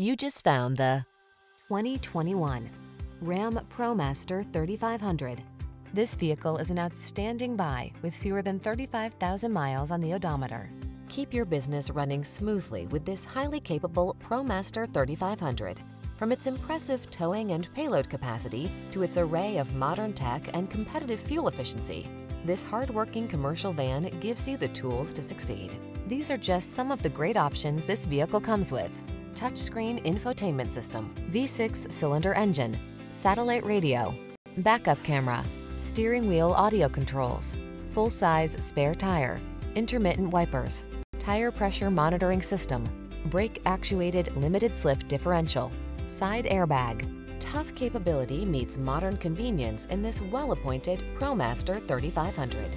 You just found the 2021 Ram ProMaster 3500. This vehicle is an outstanding buy with fewer than 35,000 miles on the odometer. Keep your business running smoothly with this highly capable ProMaster 3500. From its impressive towing and payload capacity to its array of modern tech and competitive fuel efficiency, this hardworking commercial van gives you the tools to succeed. These are just some of the great options this vehicle comes with: touchscreen infotainment system, V6 cylinder engine, satellite radio, backup camera, steering wheel audio controls, full-size spare tire, intermittent wipers, tire pressure monitoring system, brake-actuated limited-slip differential, side airbag. Tough capability meets modern convenience in this well-appointed ProMaster 3500.